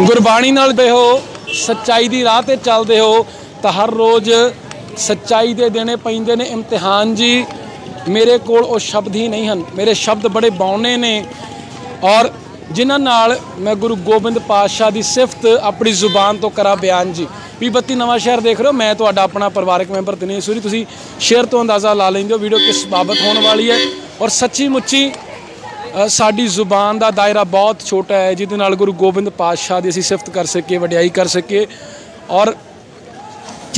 गुरबाणी नाल दे हो, सच्चाई दी राह ते चलदे हो तो हर रोज़ सच्चाई दे देने पैंदे ने इम्तिहान जी। मेरे कोल ओ शब्द ही नहीं हन, मेरे शब्द बड़े बौने ने और जिन्हां नाल मैं गुरु गोबिंद पातशाह दी सिफत अपनी जुबान तो करा बयान जी। B32 नवांशहर देख रहे हो, मैं तुहाडा अपना परिवारक मैंबर दिनेश सूरी। तुसीं शेयर तो अंदाज़ा ला लैंदे हो वीडियो किस बाबत होने वाली है। और सच्ची मुच्ची साडी जुबान दा दायरा बहुत छोटा है जिहदे नाल गुरु गोबिंद पातशाह दी असीं सिफत कर सकीए, वडियाई कर सकीए। और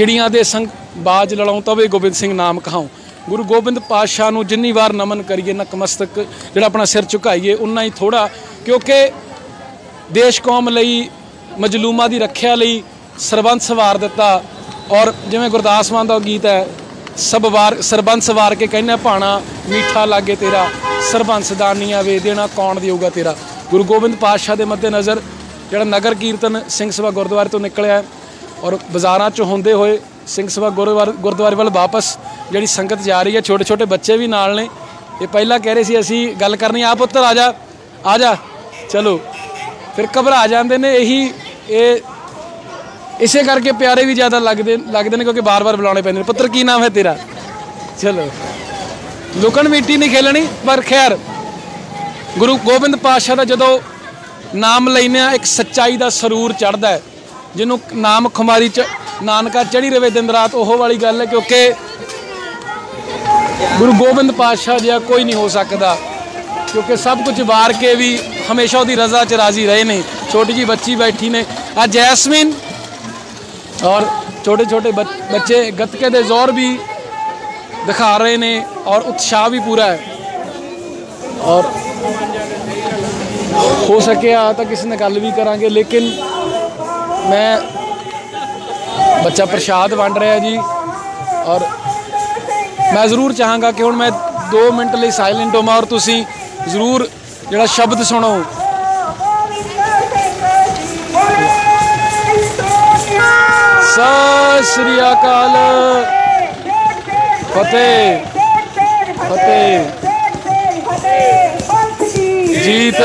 चिड़ियां दे संग बाज लड़ाऊं तवे गोबिंद सिंह नाम कहाऊं। गुरु गोबिंद पातशाह नूं जिन्नी वार नमन करिए, नकमस्तक जिहड़ा अपना सिर झुकाईए उन्ना ही थोड़ा, क्योंकि देश कौम लई मजलूमां दी रख्या लई सरबंस सवार दिता। और जिमें गुरदास मान का गीत है, सब वार सरबंस सवार के कहना भाणा मीठा लागे तेरा, सरबंस दानिया वे देना कौन देगा तेरा। गुरु गोबिंद पातशाह के मद्देनज़र जोड़ा नगर कीर्तन सिंह सभा गुरुद्वारे तो निकलिया और बाज़ारां चो होंदे हुए सिंह सभा गुरुद्वारे वाल वापस जी संगत जा रही है। छोटे छोटे बच्चे भी नाल ने, ये पहला कह रहे सी असी गल करनी, आ पुत्तर आ जा चलो, फिर घबरा जाते हैं। यही इसे करके प्यारे भी ज़्यादा लगते हैं क्योंकि बार बार बुलाने पैंदे ने। पुत्र की नाम है तेरा, चलो लुकन मिट्टी नहीं खेलनी। पर खैर गुरु गोबिंद पातशाह का जदों नाम लैने एक सच्चाई का सरूर चढ़ता है, जिन्हों नाम खुमारी च नानका चढ़ी रवे दिन रात, ओह वाली गल है। क्योंकि गुरु गोबिंद पातशाह जिहा कोई नहीं हो सकता, क्योंकि सब कुछ वार के भी हमेशा उसकी रजा च राजी रहे ने। छोटी जी बच्ची बैठी ने आ जैसमीन और छोटे छोटे बच्चे गतके दे जोर भी दिखा रहे ने और उत्साह भी पूरा है। और हो सके तो किसी ने गल भी करांगे, लेकिन मैं बच्चा प्रसाद वंड रहा जी और मैं जरूर चाहांगा कि हुण मैं 2 मिनट लिए साइलेंट होवां और तुसीं जरूर जिहड़ा शब्द सुनो। सत श्री अकाल, फतेह फतेह, जीत।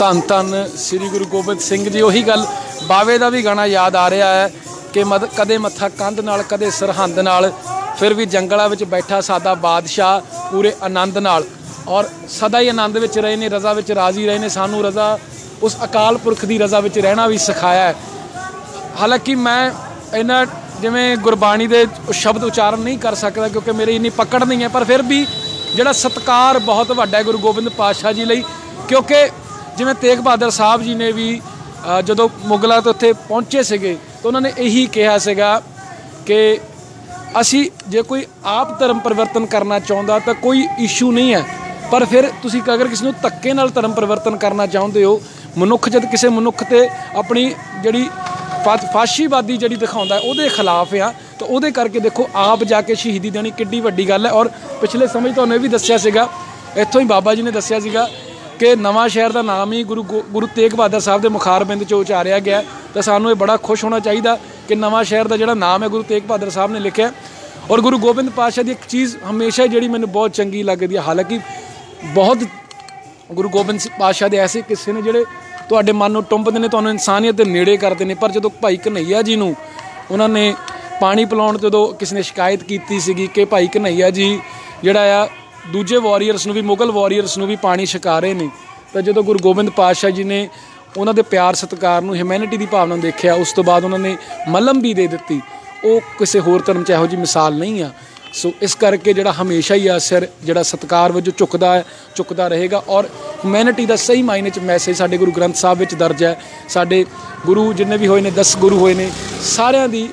धन धन श्री गुरु गोबिंद सिंह जी। उही गल बावे का भी गाना याद आ रहा है कि कदे मत्था कंध नाल कदे सरहंद नाल, फिर भी जंगलों में बैठा सादा बादशाह पूरे आनंद नाल। और सदा ही आनंद में रहे ने, रज़ा में राजी रहे ने। सानू रज़ा उस अकाल पुरख की रज़ा में रहना भी सिखाया है। हालांकि मैं इन्ना जिमें गुरबाणी के शब्द उच्चारण नहीं कर सकता क्योंकि मेरी इन्नी पकड़ नहीं है, पर फिर भी जोड़ा सत्कार बहुत वड्डा है गुरु गोबिंद पातशाह जी लई। क्योंकि जिमें तेग बहादुर साहब जी ने भी जदों मुगलों तो उत्थे पहुँचे सके तो उन्होंने यही कहा सगा कि असी जे कोई आप धर्म परिवर्तन करना चाहता तो कोई इशू नहीं है, पर फिर तुसी अगर किसी नूं धक्के नाल धर्म परिवर्तन करना चाहते हो, मनुख जद किसी मनुख ते अपनी जिहड़ी फाशीवादी जिहड़ी दिखाउंदा है उहदे खिलाफ आ तो उहदे करके देखो आप जाके शहीदी देनी किड्डी वड्डी गल है। और पिछले समय तुहानूं इह वी दस्सिया सीगा, इत्थों ही बाबा जी ने दस्सिया सीगा कि नवांशहर का नाम ही गुरु तेग बहादुर साहब के मुखारबिंद चो उचारिया गया। तो सानू बड़ा खुश होना चाहिए कि नवांशहर का जोड़ा नाम है गुरु तेग बहादुर साहब ने लिखा। और गुरु गोबिंद पातशाह की एक चीज़ हमेशा जी मैं बहुत चंकी लगती है, हालांकि बहुत गुरु गोबिंद पातशाह के ऐसे किस्से ने जोड़े तो मन में टुंबते हैं, तो इंसानियत के नेड़े करते हैं। पर जो भाई कनैया जी ने उन्होंने पानी पिलाने जो किसी ने शिकायत की कि भाई कनैया जी जोड़ा आ दूजे वॉरीयर्स भी मुगल वॉरीयर्स भी पानी छका रहे हैं, तो जो गुरु गोबिंद पातशाह जी ने उन्होंने प्यार सत्कार ह्यूमैनिटी की भावना देखा, उस तो बाद उन्होंने मलम भी दे दी। वो किसी होर धर्म च यहोजी मिसाल नहीं आ। सो इस करके जोड़ा हमेशा ही असर जोड़ा सत्कार वजों झुकता रहेगा। और ह्यूमैनिटी का सही मायने मैसेज साढ़े गुरु ग्रंथ साहब में दर्ज है। साढ़े गुरु जिन्हें भी होए ने 10 गुरु होए ने, सारिया की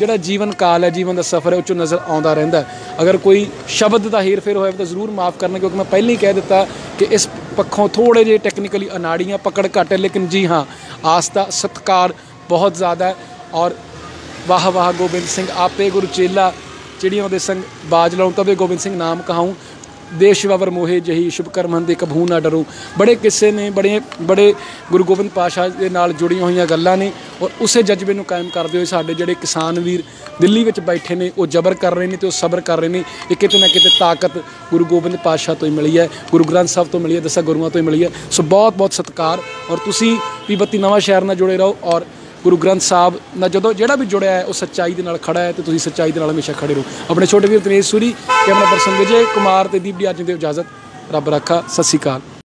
जोड़ा जीवन काल है, जीवन का सफर है उस नज़र आता रहता है। अगर कोई शब्द का हेर फेर होया तो जरूर माफ़ करना, क्योंकि मैं पहले ही कह दिता कि इस पक्षों थोड़े जे टेक्निकली अनाड़ी हैं, पकड़ घट है, लेकिन जी हाँ आस्था सत्कार बहुत ज़्यादा है। और वाह वाह गोबिंद सिंह आपे गुरु चेला चिड़ियों दे संग बाज लाऊं तबे गोबिंद सिंह नाम कहाऊं, देश वावर मोहे जही शुभ कर्म हंदे कभू ना डरूं। बड़े किस्से ने बड़े गुरु गोबिंद पातशाह के नाल जुड़िया हुई गल्लां ने और उस जज्बे को कायम करते हुए साडे जिहड़े किसान वीर दिल्ली में बैठे ने वो जबर कर रहे हैं तो सबर कर रहे हैं। ये कितने ना कितने ताकत गुरु गोबिंद पातशाह तो ही मिली है, गुरु ग्रंथ साहब तो मिली है, 10 गुरुओं तो ही मिली है। सो बहुत बहुत सत्कार और तुसीं भी बत्ती नवांशहर नाल जुड़े रहो और गुरु ग्रंथ साहब ना जो जोड़ा भी जुड़िया है वह सच्चाई के नाल खड़ा है तो तुसीं सच्चाई के नाल हमेशा खड़े रहो। अपने छोटे वीर दिनेश सूरी, कैमरा पर्सन विजय कुमार ते दीप दी अज इजाज़त, रब रखा, सत श्री अकाल।